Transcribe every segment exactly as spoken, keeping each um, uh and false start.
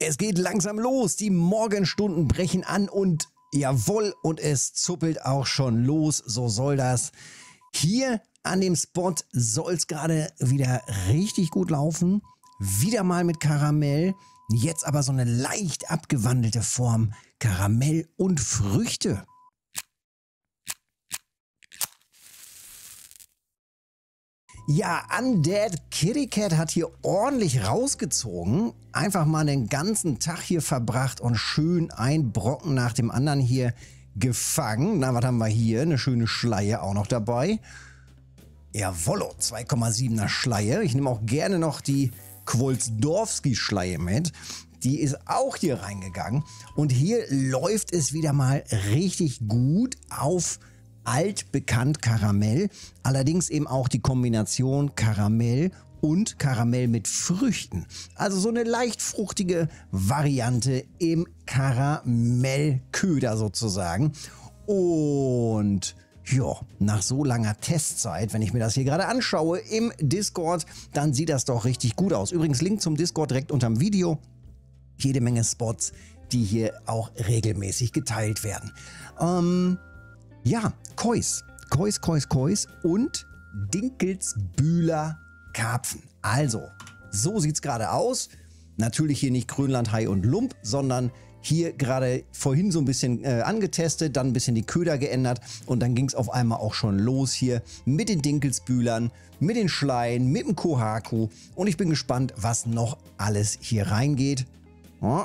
Es geht langsam los, die Morgenstunden brechen an und jawohl, und es zuppelt auch schon los, so soll das. Hier an dem Spot soll es gerade wieder richtig gut laufen, wieder mal mit Karamell, jetzt aber so eine leicht abgewandelte Form, Karamell und Früchte. Ja, Undead Kitty Cat hat hier ordentlich rausgezogen, einfach mal den ganzen Tag hier verbracht und schön ein Brocken nach dem anderen hier gefangen. Na, was haben wir hier? Eine schöne Schleie auch noch dabei. Jawollo, zwei Komma siebener Schleie. Ich nehme auch gerne noch die Kwolzdorfski Schleie mit. Die ist auch hier reingegangen. Und hier läuft es wieder mal richtig gut auf altbekannt Karamell. Allerdings eben auch die Kombination Karamell und Karamell mit Früchten. Also so eine leicht fruchtige Variante im Karamellköder sozusagen. Und ja, nach so langer Testzeit, wenn ich mir das hier gerade anschaue im Discord, dann sieht das doch richtig gut aus. Übrigens, Link zum Discord direkt unterm Video. Jede Menge Spots, die hier auch regelmäßig geteilt werden. Ähm, ja, Kois. Kois, Kois, Kois und Dinkelsbühler Karpfen. Also, so sieht es gerade aus. Natürlich hier nicht Grönland, Hai und Lump, sondern hier gerade vorhin so ein bisschen äh, angetestet, dann ein bisschen die Köder geändert und dann ging es auf einmal auch schon los hier mit den Dinkelsbühlern, mit den Schleien, mit dem Kohaku und ich bin gespannt, was noch alles hier reingeht. Oh.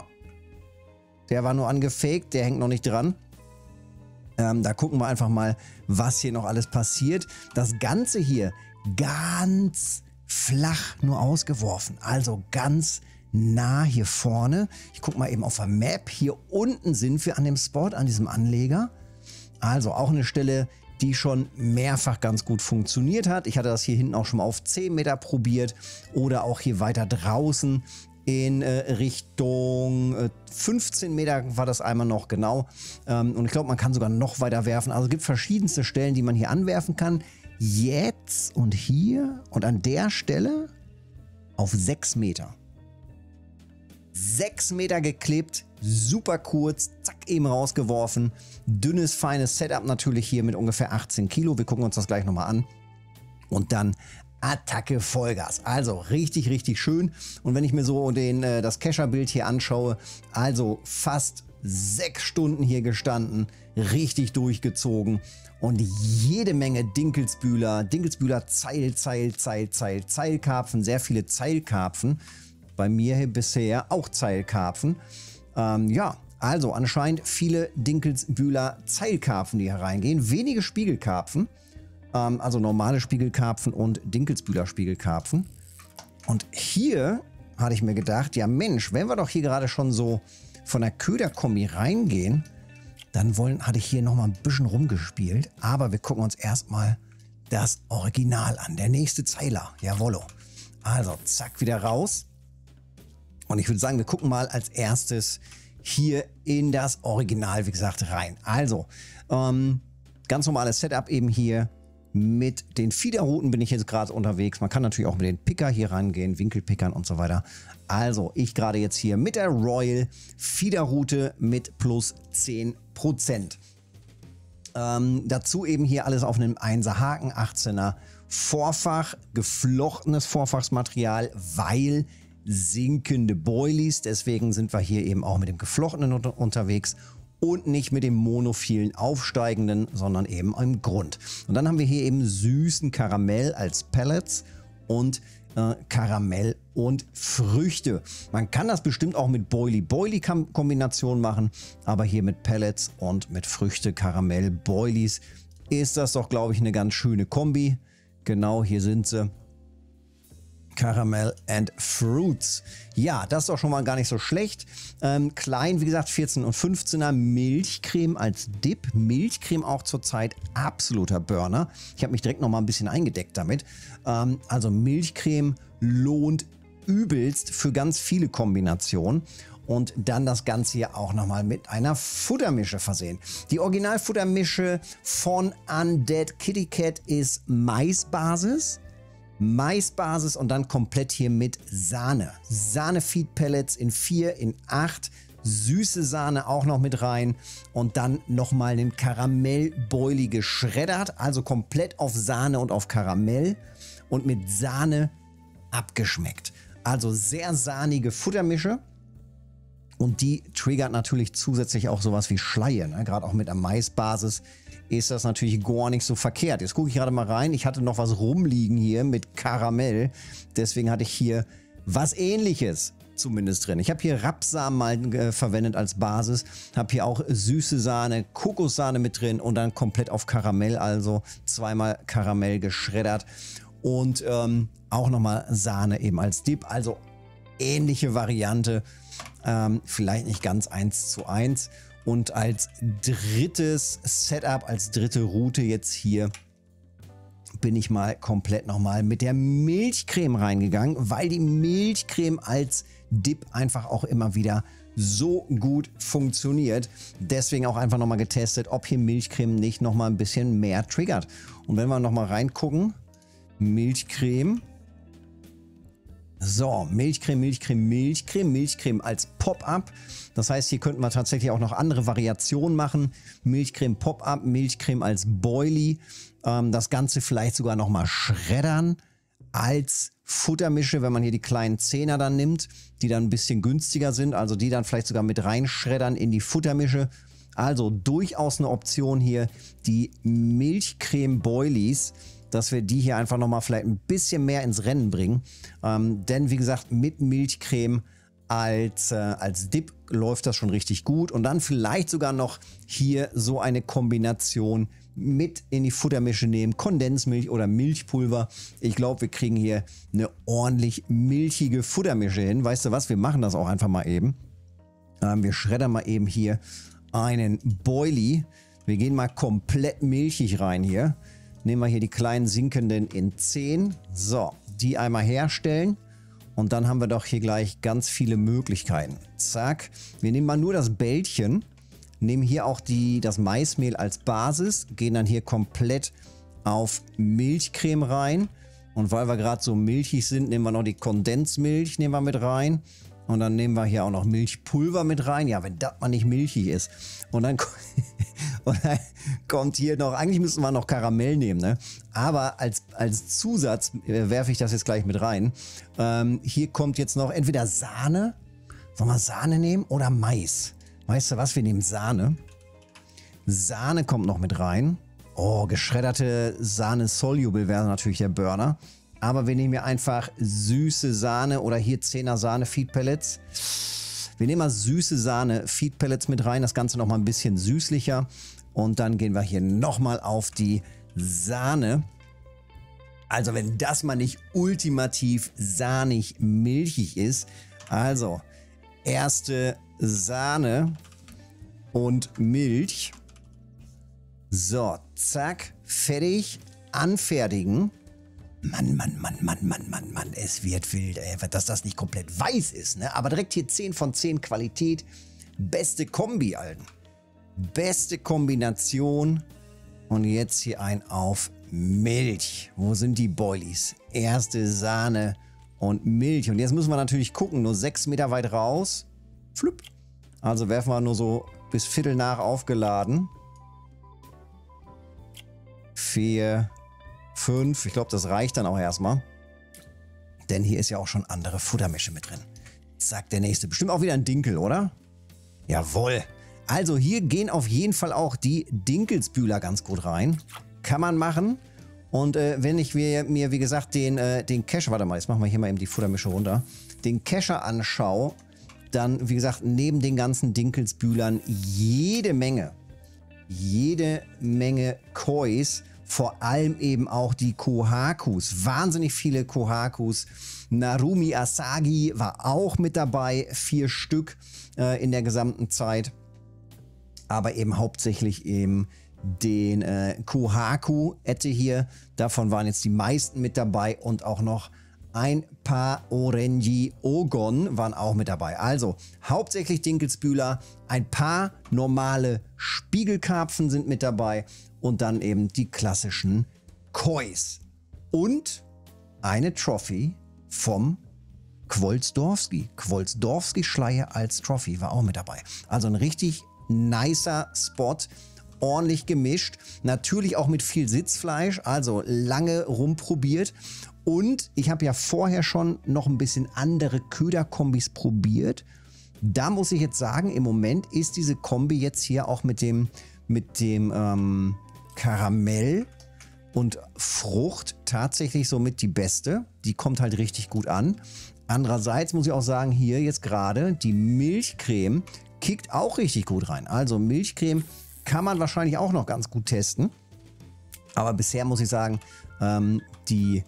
Der war nur angefaked, der hängt noch nicht dran. Ähm, da gucken wir einfach mal, was hier noch alles passiert. Das Ganze hier ganz flach nur ausgeworfen, also ganz nah hier vorne. Ich gucke mal eben auf der Map. Hier unten sind wir an dem Spot, an diesem Anleger. Also auch eine Stelle, die schon mehrfach ganz gut funktioniert hat. Ich hatte das hier hinten auch schon mal auf zehn Meter probiert oder auch hier weiter draußen in äh, Richtung äh, fünfzehn Meter war das einmal noch genau. Ähm, und ich glaube, man kann sogar noch weiter werfen. Also es gibt verschiedenste Stellen, die man hier anwerfen kann. Jetzt und hier und an der Stelle auf sechs Meter. sechs Meter geklebt, super kurz, zack, eben rausgeworfen. Dünnes, feines Setup natürlich hier mit ungefähr achtzehn Kilo. Wir gucken uns das gleich nochmal an. Und dann Attacke, Vollgas. Also richtig, richtig schön. Und wenn ich mir so den, äh, das Kescher-Bild hier anschaue, also fast sechs Stunden hier gestanden, richtig durchgezogen. Und jede Menge Dinkelsbühler, Dinkelsbühler Zeil, Zeil, Zeil, Zeil, Zeilkarpfen, sehr viele Zeilkarpfen. Bei mir hier bisher auch Zeilkarpfen. Ähm, ja, also anscheinend viele Dinkelsbühler Zeilkarpfen, die hier reingehen. Wenige Spiegelkarpfen, ähm, also normale Spiegelkarpfen und Dinkelsbühler Spiegelkarpfen. Und hier hatte ich mir gedacht, ja Mensch, wenn wir doch hier gerade schon so von der Köderkombi reingehen, dann wollen, hatte ich hier nochmal ein bisschen rumgespielt. Aber wir gucken uns erstmal das Original an. Der nächste Zeiler, jawollo. Also zack, wieder raus. Und ich würde sagen, wir gucken mal als erstes hier in das Original, wie gesagt, rein. Also, ähm, ganz normales Setup eben hier. Mit den Fiederrouten bin ich jetzt gerade unterwegs. Man kann natürlich auch mit den Picker hier rangehen, Winkelpickern und so weiter. Also, ich gerade jetzt hier mit der Royal Fiederroute mit plus zehn Prozent. Ähm, dazu eben hier alles auf einem Einser Haken, achtzehner Vorfach, geflochtenes Vorfachsmaterial, weil sinkende Boilies, deswegen sind wir hier eben auch mit dem geflochtenen unter unterwegs und nicht mit dem monophilen aufsteigenden, sondern eben im Grund. Und dann haben wir hier eben süßen Karamell als Pellets und äh, Karamell und Früchte. Man kann das bestimmt auch mit Boilie-Boilie-Kombination machen, aber hier mit Pellets und mit Früchte, Karamell, Boilies ist das doch, glaube ich, eine ganz schöne Kombi. Genau, hier sind sie. Caramel and Fruits. Ja, das ist doch schon mal gar nicht so schlecht. Ähm, klein, wie gesagt, vierzehn und fünfzehner. Milchcreme als Dip. Milchcreme auch zurzeit absoluter Burner. Ich habe mich direkt noch mal ein bisschen eingedeckt damit. Ähm, also Milchcreme lohnt übelst für ganz viele Kombinationen. Und dann das Ganze hier auch nochmal mit einer Futtermische versehen. Die Originalfuttermische von Undead Kitty Cat ist Maisbasis. Maisbasis und dann komplett hier mit Sahne. Sahne-Feed-Pellets in vier, in acht. Süße Sahne auch noch mit rein und dann nochmal den Karamellboilie geschreddert, also komplett auf Sahne und auf Karamell und mit Sahne abgeschmeckt. Also sehr sahnige Futtermische und die triggert natürlich zusätzlich auch sowas wie Schleie, ne? Gerade auch mit der Maisbasis ist das natürlich gar nicht so verkehrt. Jetzt gucke ich gerade mal rein, ich hatte noch was rumliegen hier mit Karamell, deswegen hatte ich hier was Ähnliches zumindest drin. Ich habe hier Rapsamen mal äh, verwendet als Basis, habe hier auch süße Sahne, Kokossahne mit drin und dann komplett auf Karamell, also zweimal Karamell geschreddert und ähm, auch nochmal Sahne eben als Dip, also ähnliche Variante, ähm, vielleicht nicht ganz eins zu eins. Und als drittes Setup, als dritte Route jetzt hier bin ich mal komplett nochmal mit der Milchcreme reingegangen, weil die Milchcreme als Dip einfach auch immer wieder so gut funktioniert. Deswegen auch einfach nochmal getestet, ob hier Milchcreme nicht nochmal ein bisschen mehr triggert. Und wenn wir nochmal reingucken, Milchcreme. So, Milchcreme, Milchcreme, Milchcreme, Milchcreme als Pop-Up. Das heißt, hier könnten wir tatsächlich auch noch andere Variationen machen. Milchcreme Pop-Up, Milchcreme als Boilie. Ähm, das Ganze vielleicht sogar nochmal schreddern als Futtermische, wenn man hier die kleinen Zehner dann nimmt, die dann ein bisschen günstiger sind. Also die dann vielleicht sogar mit reinschreddern in die Futtermische. Also durchaus eine Option hier, die Milchcreme Boilies, dass wir die hier einfach nochmal vielleicht ein bisschen mehr ins Rennen bringen. Ähm, denn wie gesagt, mit Milchcreme als, äh, als Dip läuft das schon richtig gut. Und dann vielleicht sogar noch hier so eine Kombination mit in die Futtermische nehmen. Kondensmilch oder Milchpulver. Ich glaube, wir kriegen hier eine ordentlich milchige Futtermische hin. Weißt du was, wir machen das auch einfach mal eben. Ähm, wir schreddern mal eben hier einen Boilie. Wir gehen mal komplett milchig rein hier. Nehmen wir hier die kleinen sinkenden in zehn. So, die einmal herstellen. Und dann haben wir doch hier gleich ganz viele Möglichkeiten. Zack. Wir nehmen mal nur das Bällchen. Nehmen hier auch die, das Maismehl als Basis. Gehen dann hier komplett auf Milchcreme rein. Und weil wir gerade so milchig sind, nehmen wir noch die Kondensmilch nehmen wir mit rein. Und dann nehmen wir hier auch noch Milchpulver mit rein. Ja, wenn das mal nicht milchig ist. Und dann, und dann kommt hier noch, eigentlich müssen wir noch Karamell nehmen, ne? Aber als, als Zusatz äh, werfe ich das jetzt gleich mit rein. Ähm, hier kommt jetzt noch entweder Sahne. Sollen wir Sahne nehmen oder Mais? Weißt du was? Wir nehmen Sahne. Sahne kommt noch mit rein. Oh, geschredderte Sahne Soluble wäre natürlich der Burner. Aber wir nehmen hier einfach süße Sahne oder hier zehner Sahne Feed Pellets. Wir nehmen mal süße Sahne Feed Pellets mit rein. Das Ganze nochmal ein bisschen süßlicher. Und dann gehen wir hier nochmal auf die Sahne. Also wenn das mal nicht ultimativ sahnig milchig ist. Also erste Sahne und Milch. So, zack, fertig, anfertigen. Mann, Mann, Mann, Mann, Mann, Mann, Mann, es wird wild, ey, dass das nicht komplett weiß ist, ne? Aber direkt hier zehn von zehn Qualität, beste Kombi, Alten. Beste Kombination und jetzt hier ein auf Milch. Wo sind die Boilies? Erste Sahne und Milch. Und jetzt müssen wir natürlich gucken, nur sechs Meter weit raus. Flupp. Also werfen wir nur so bis Viertel nach aufgeladen. vier, fünf, ich glaube, das reicht dann auch erstmal. Denn hier ist ja auch schon andere Futtermische mit drin. Zack, der nächste. Bestimmt auch wieder ein Dinkel, oder? Jawohl. Also hier gehen auf jeden Fall auch die Dinkelsbühler ganz gut rein. Kann man machen. Und äh, wenn ich mir, mir, wie gesagt, den, äh, den Kescher, warte mal, jetzt machen wir hier mal eben die Futtermische runter, den Kescher anschaue, dann, wie gesagt, neben den ganzen Dinkelsbühlern jede Menge, jede Menge Kois. Vor allem eben auch die Kohakus. Wahnsinnig viele Kohakus. Narumi Asagi war auch mit dabei. Vier Stück äh, in der gesamten Zeit. Aber eben hauptsächlich eben den äh, Kohaku-Ette hier. Davon waren jetzt die meisten mit dabei. Und auch noch ein paar Orenji-Ogon waren auch mit dabei. Also hauptsächlich Dinkelsbühler. Ein paar normale Spiegelkarpfen sind mit dabei. Und dann eben die klassischen Kois. Und eine Trophy vom Kwolzdorfski. Kwolzdorfski-Schleier als Trophy war auch mit dabei. Also ein richtig nicer Spot, ordentlich gemischt, natürlich auch mit viel Sitzfleisch, also lange rumprobiert. Und ich habe ja vorher schon noch ein bisschen andere Köder-Kombis probiert. Da muss ich jetzt sagen, im Moment ist diese Kombi jetzt hier auch mit dem, mit dem ähm, Karamell und Frucht tatsächlich somit die beste. Die kommt halt richtig gut an. Andererseits muss ich auch sagen, hier jetzt gerade die Milchcreme kickt auch richtig gut rein. Also Milchcreme kann man wahrscheinlich auch noch ganz gut testen. Aber bisher muss ich sagen, ähm, die,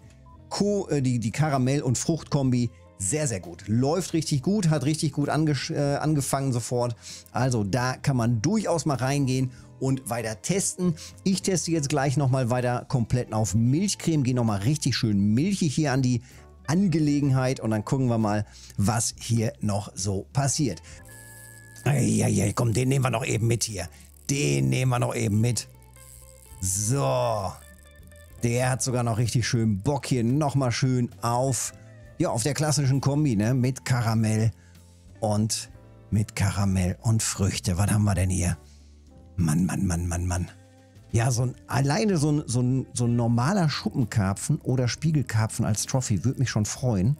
Co äh, die, die Karamell- und Fruchtkombi sehr, sehr gut. Läuft richtig gut, hat richtig gut ange äh, angefangen sofort. Also da kann man durchaus mal reingehen und weiter testen. Ich teste jetzt gleich nochmal weiter komplett auf Milchcreme. Gehe nochmal richtig schön milchig hier an die Angelegenheit und dann gucken wir mal, was hier noch so passiert. Ja, ja, komm, den nehmen wir noch eben mit hier. Den nehmen wir noch eben mit. So. Der hat sogar noch richtig schön Bock hier. Nochmal schön auf, ja, auf der klassischen Kombi, ne? Mit Karamell und mit Karamell und Früchte. Was haben wir denn hier? Mann, Mann, Mann, Mann, Mann. Ja, so ein, alleine so ein, so, ein, so ein normaler Schuppenkarpfen oder Spiegelkarpfen als Trophy würde mich schon freuen,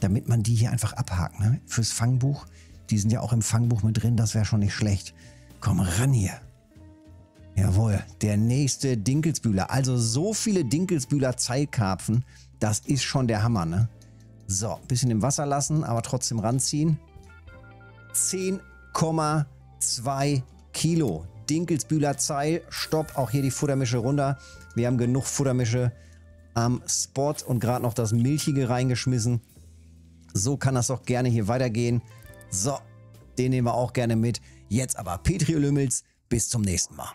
damit man die hier einfach abhaken, ne? Fürs Fangbuch. Die sind ja auch im Fangbuch mit drin, das wäre schon nicht schlecht. Komm ran hier. Jawohl, der nächste Dinkelsbühler. Also so viele Dinkelsbühler Zeilkarpfen, das ist schon der Hammer, ne? So, ein bisschen im Wasser lassen, aber trotzdem ranziehen. zehn Komma zwei Kilo. Dinkelsbühler Zeil. Stopp, auch hier die Futtermische runter. Wir haben genug Futtermische am Spot und gerade noch das Milchige reingeschmissen. So kann das doch gerne hier weitergehen. So, den nehmen wir auch gerne mit. Jetzt aber Petri Lümmels, bis zum nächsten Mal.